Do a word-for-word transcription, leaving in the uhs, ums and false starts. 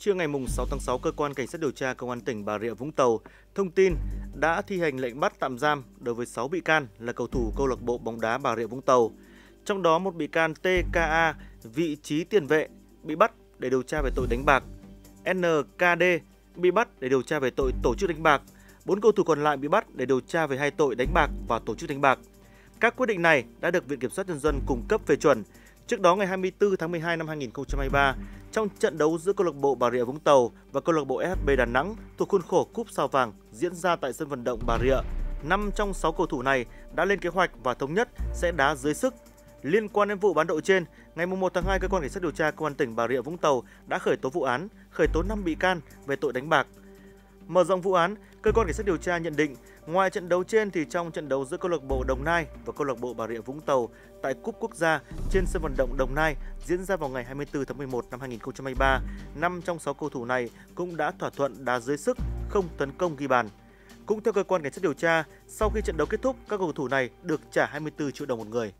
Trưa ngày mùng sáu tháng sáu, cơ quan cảnh sát điều tra công an tỉnh Bà Rịa Vũng Tàu thông tin đã thi hành lệnh bắt tạm giam đối với sáu bị can là cầu thủ câu lạc bộ bóng đá Bà Rịa Vũng Tàu. Trong đó một bị can tê ca a, vị trí tiền vệ, bị bắt để điều tra về tội đánh bạc. en ca đê bị bắt để điều tra về tội tổ chức đánh bạc. Bốn cầu thủ còn lại bị bắt để điều tra về hai tội đánh bạc và tổ chức đánh bạc. Các quyết định này đã được Viện Kiểm sát Nhân dân cung cấp phê chuẩn. Trước đó, ngày hai mươi tư tháng mười hai năm hai nghìn không trăm hai mươi ba, trong trận đấu giữa câu lạc bộ Bà Rịa Vũng Tàu và câu lạc bộ ét hát bê Đà Nẵng thuộc khuôn khổ Cúp Sao Vàng diễn ra tại sân vận động Bà Rịa, năm trong sáu cầu thủ này đã lên kế hoạch và thống nhất sẽ đá dưới sức. Liên quan đến vụ bán độ trên, ngày mùng một tháng hai, cơ quan cảnh sát điều tra công an tỉnh Bà Rịa Vũng Tàu đã khởi tố vụ án, khởi tố năm bị can về tội đánh bạc. Mở rộng vụ án, cơ quan cảnh sát điều tra nhận định, ngoài trận đấu trên thì trong trận đấu giữa câu lạc bộ Đồng Nai và câu lạc bộ Bà Rịa Vũng Tàu tại Cúp Quốc gia trên sân vận động Đồng Nai diễn ra vào ngày hai mươi tư tháng mười một năm hai nghìn không trăm hai mươi ba, năm trong sáu cầu thủ này cũng đã thỏa thuận đá dưới sức, không tấn công ghi bàn. Cũng theo cơ quan cảnh sát điều tra, sau khi trận đấu kết thúc, các cầu thủ này được trả hai mươi tư triệu đồng một người.